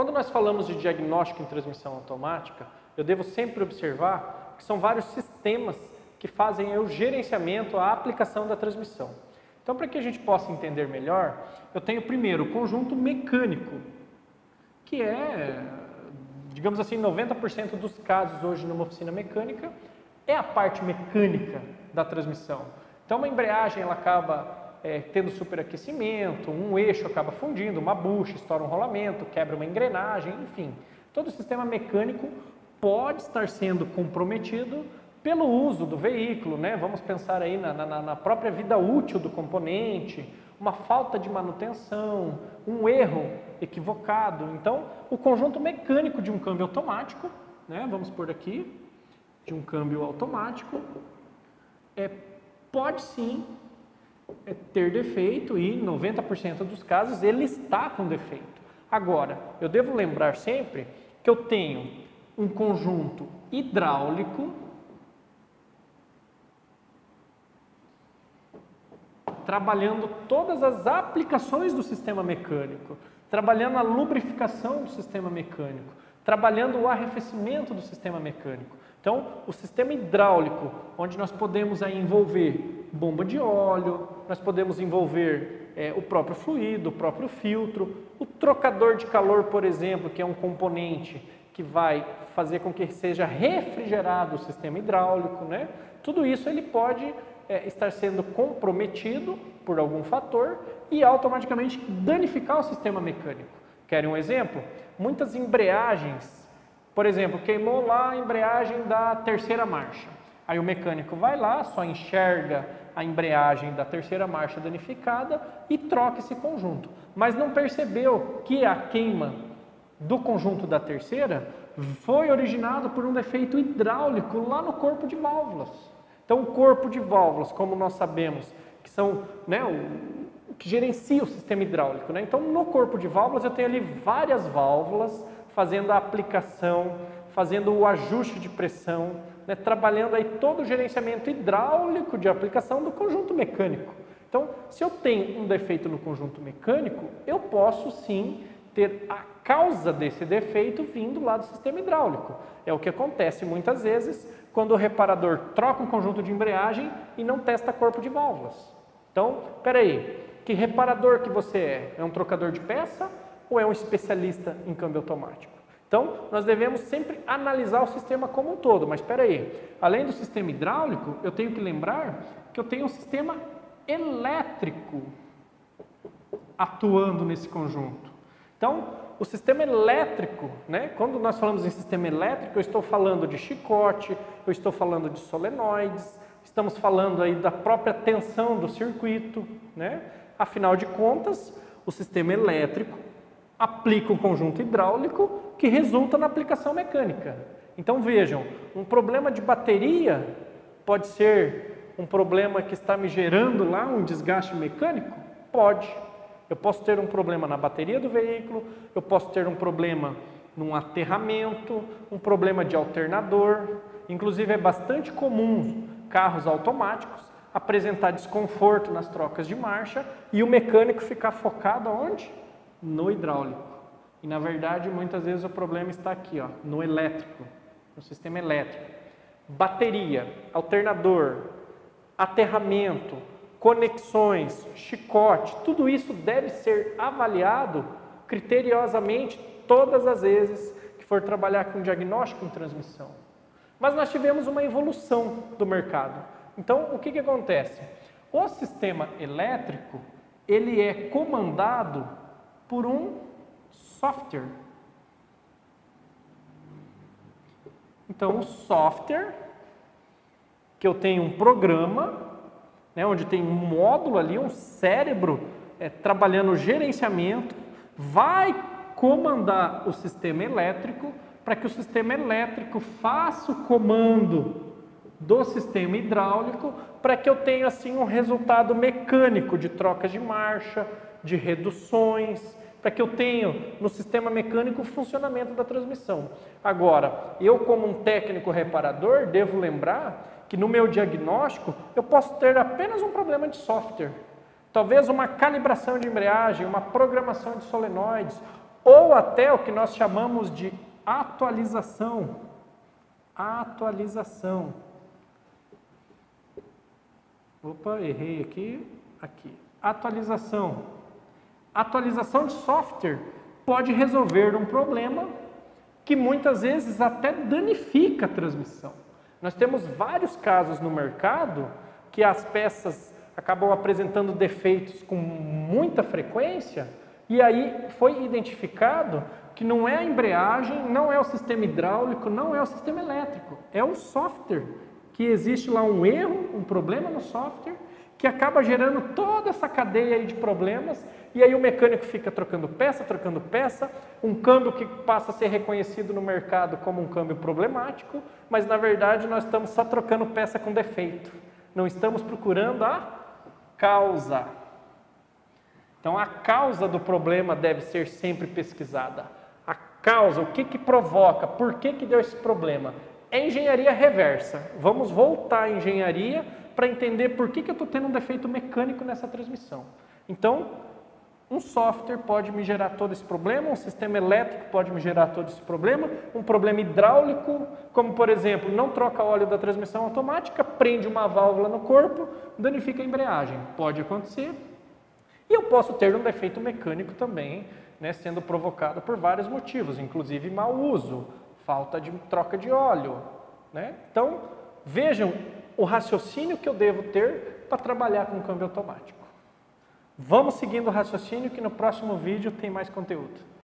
Quando nós falamos de diagnóstico em transmissão automática, eu devo sempre observar que são vários sistemas que fazem o gerenciamento, a aplicação da transmissão. Então, para que a gente possa entender melhor, eu tenho primeiro o conjunto mecânico, que é, digamos assim, 90% dos casos hoje numa oficina mecânica, é a parte mecânica da transmissão. Então, uma embreagem ela acaba tendo superaquecimento, um eixo acaba fundindo, uma bucha, estoura um rolamento, quebra uma engrenagem, enfim. Todo o sistema mecânico pode estar sendo comprometido pelo uso do veículo, né? Vamos pensar aí na própria vida útil do componente, uma falta de manutenção, um erro equivocado. Então, o conjunto mecânico de um câmbio automático, né? Vamos pôr aqui, de um câmbio automático, pode sim ter defeito e, em 90% dos casos, ele está com defeito. Agora, eu devo lembrar sempre que eu tenho um conjunto hidráulico trabalhando todas as aplicações do sistema mecânico, trabalhando a lubrificação do sistema mecânico, trabalhando o arrefecimento do sistema mecânico. Então, o sistema hidráulico, onde nós podemos aí envolver bomba de óleo, nós podemos envolver o próprio fluido, o próprio filtro, o trocador de calor, por exemplo, que é um componente que vai fazer com que seja refrigerado o sistema hidráulico, né? Tudo isso ele pode estar sendo comprometido por algum fator e automaticamente danificar o sistema mecânico. Querem um exemplo? Muitas embreagens. Por exemplo, queimou lá a embreagem da terceira marcha. Aí o mecânico vai lá, só enxerga a embreagem da terceira marcha danificada e troca esse conjunto. Mas não percebeu que a queima do conjunto da terceira foi originado por um defeito hidráulico lá no corpo de válvulas. Então o corpo de válvulas, como nós sabemos, que são, né, o que gerencia o sistema hidráulico, né? Então no corpo de válvulas eu tenho ali várias válvulas fazendo a aplicação, fazendo o ajuste de pressão, né, trabalhando aí todo o gerenciamento hidráulico de aplicação do conjunto mecânico. Então, se eu tenho um defeito no conjunto mecânico, eu posso sim ter a causa desse defeito vindo lá do sistema hidráulico. É o que acontece muitas vezes quando o reparador troca um conjunto de embreagem e não testa corpo de válvulas. Então, peraí, que reparador que você é? É um trocador de peça? Ou é um especialista em câmbio automático? Então, nós devemos sempre analisar o sistema como um todo. Mas espera aí, além do sistema hidráulico, eu tenho que lembrar que eu tenho um sistema elétrico atuando nesse conjunto. Então, o sistema elétrico, né? Quando nós falamos em sistema elétrico, eu estou falando de chicote, eu estou falando de solenoides, estamos falando aí da própria tensão do circuito, né? Afinal de contas, o sistema elétrico aplica um conjunto hidráulico que resulta na aplicação mecânica. Então vejam, um problema de bateria pode ser um problema que está me gerando lá um desgaste mecânico? Pode. Eu posso ter um problema na bateria do veículo, eu posso ter um problema num aterramento, um problema de alternador. Inclusive é bastante comum carros automáticos apresentar desconforto nas trocas de marcha e o mecânico ficar focado aonde? No hidráulico. E na verdade muitas vezes o problema está aqui, ó, no elétrico, no sistema elétrico. Bateria, alternador, aterramento, conexões, chicote, tudo isso deve ser avaliado criteriosamente todas as vezes que for trabalhar com diagnóstico em transmissão. Mas nós tivemos uma evolução do mercado. Então o que acontece? O sistema elétrico ele é comandado por um software. Então, o software, que eu tenho um programa, né, onde tem um módulo ali, um cérebro trabalhando o gerenciamento, vai comandar o sistema elétrico para que o sistema elétrico faça o comando do sistema hidráulico para que eu tenha assim um resultado mecânico de trocas de marcha, de reduções, para que eu tenha no sistema mecânico o funcionamento da transmissão. Agora, eu como um técnico reparador, devo lembrar que no meu diagnóstico eu posso ter apenas um problema de software, talvez uma calibração de embreagem, uma programação de solenoides, ou até o que nós chamamos de atualização. Atualização. Opa, errei aqui. Atualização. Atualização de software pode resolver um problema que muitas vezes até danifica a transmissão. Nós temos vários casos no mercado que as peças acabam apresentando defeitos com muita frequência e aí foi identificado que não é a embreagem, não é o sistema hidráulico, não é o sistema elétrico, é o software, que existe lá um erro, um problema no software, que acaba gerando toda essa cadeia aí de problemas, e aí o mecânico fica trocando peça, um câmbio que passa a ser reconhecido no mercado como um câmbio problemático, mas na verdade nós estamos só trocando peça com defeito, não estamos procurando a causa. Então a causa do problema deve ser sempre pesquisada. A causa, o que provoca, por que deu esse problema? É engenharia reversa. Vamos voltar à engenharia para entender por que eu estou tendo um defeito mecânico nessa transmissão. Então, um software pode me gerar todo esse problema, um sistema elétrico pode me gerar todo esse problema, um problema hidráulico, como por exemplo, não troca óleo da transmissão automática, prende uma válvula no corpo, danifica a embreagem. Pode acontecer. E eu posso ter um defeito mecânico também, né, sendo provocado por vários motivos, inclusive mau uso, falta de troca de óleo, né? Então, vejam o raciocínio que eu devo ter para trabalhar com o câmbio automático. Vamos seguindo o raciocínio que no próximo vídeo tem mais conteúdo.